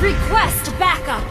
Request backup!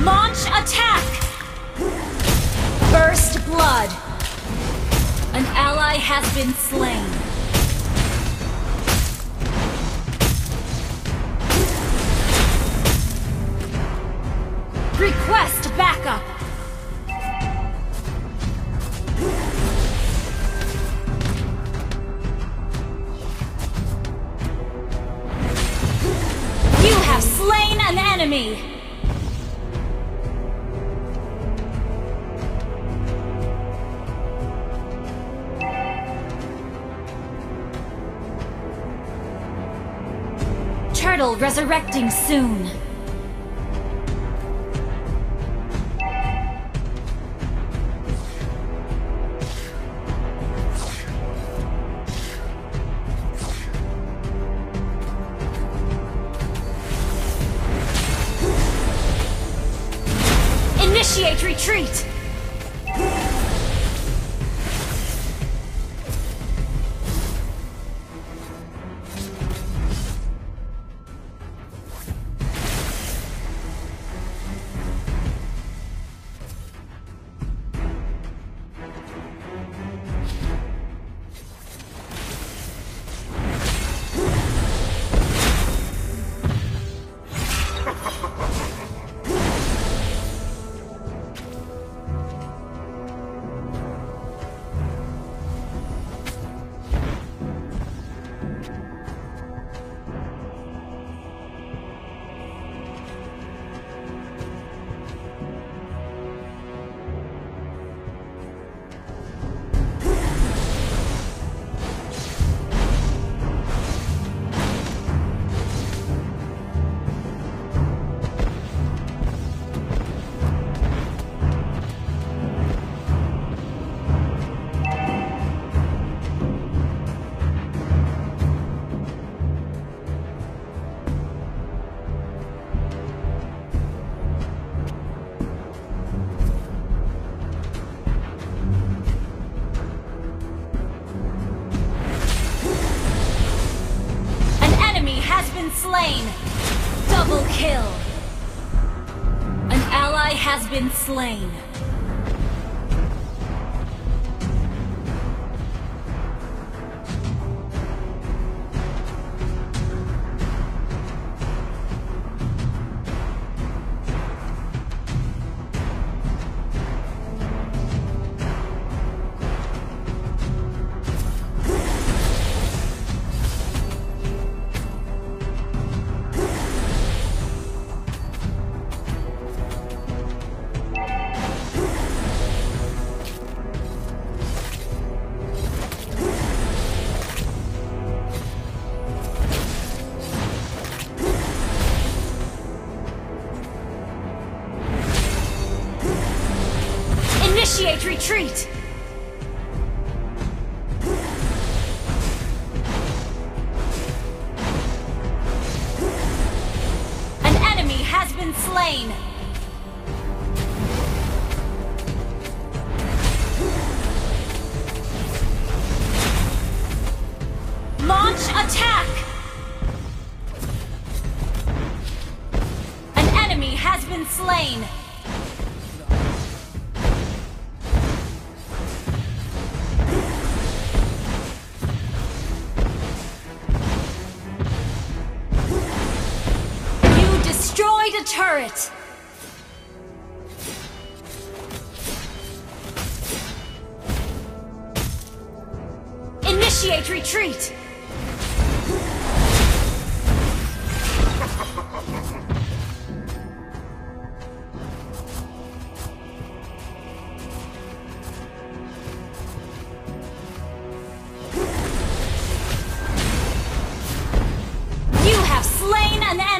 Launch attack! Burst blood! An ally has been slain. Request backup! Slain an enemy! Turtle resurrecting soon. Initiate retreat! Slain. Double kill. An ally has been slain. Initiate retreat! An enemy has been slain! Launch attack! An enemy has been slain! Destroyed a turret! Initiate retreat!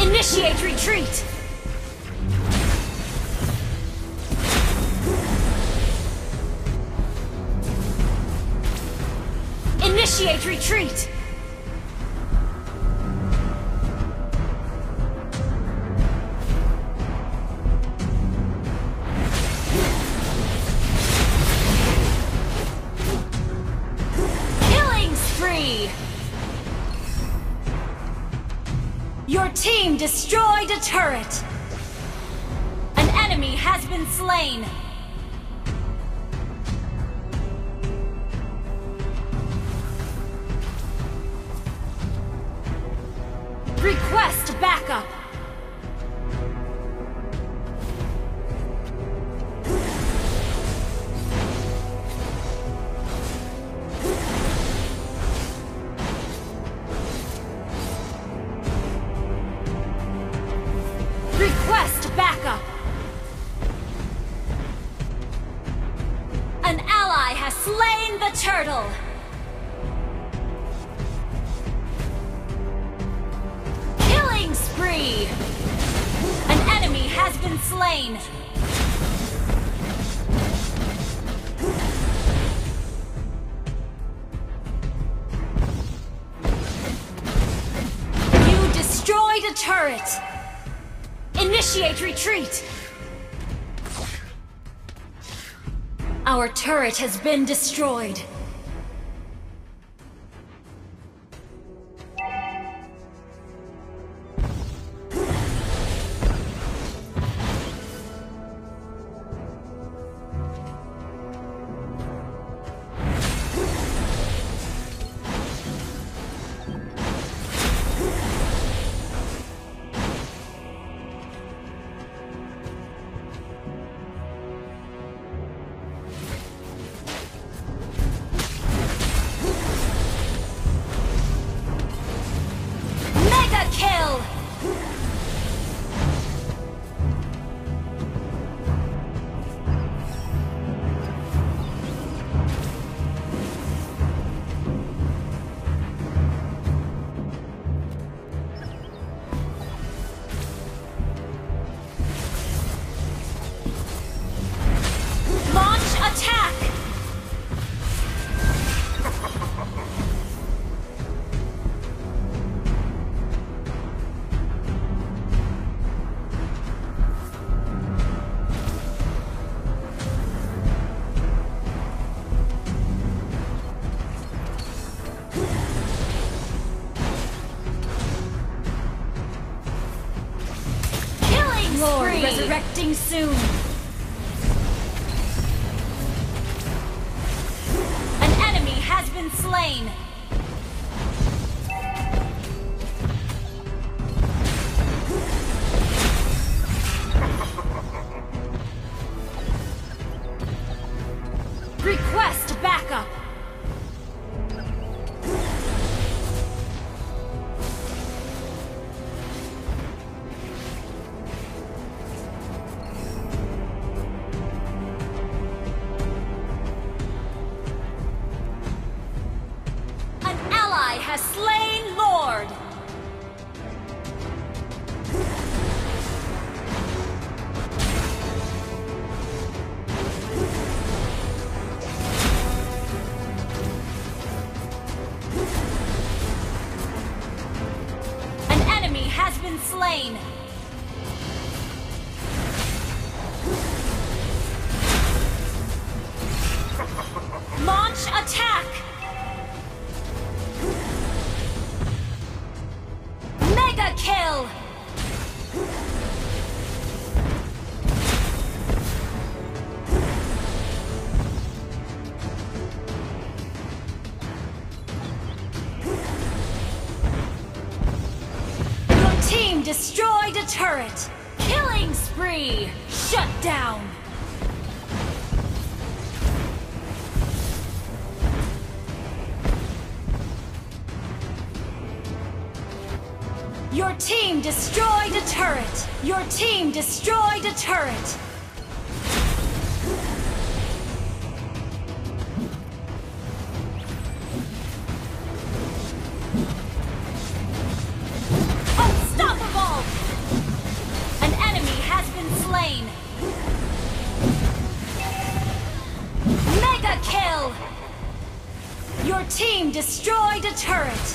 Initiate retreat! Initiate retreat! Killing spree! Your team destroyed a turret! An enemy has been slain! Request backup! Request backup! An ally has slain the turtle! An enemy has been slain! You destroyed a turret! Initiate retreat! Our turret has been destroyed! Lord, resurrecting soon. An enemy has been slain. Request backup. Has slain Lord! An enemy has been slain! turret. Killing spree. Shut down. Your team destroyed a turret. Your team destroyed a turret. Your team destroyed a turret!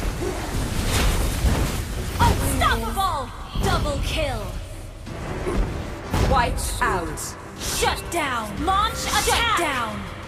Unstoppable! Double kill! Wiped out! Shut down! Launch attack! Shut down!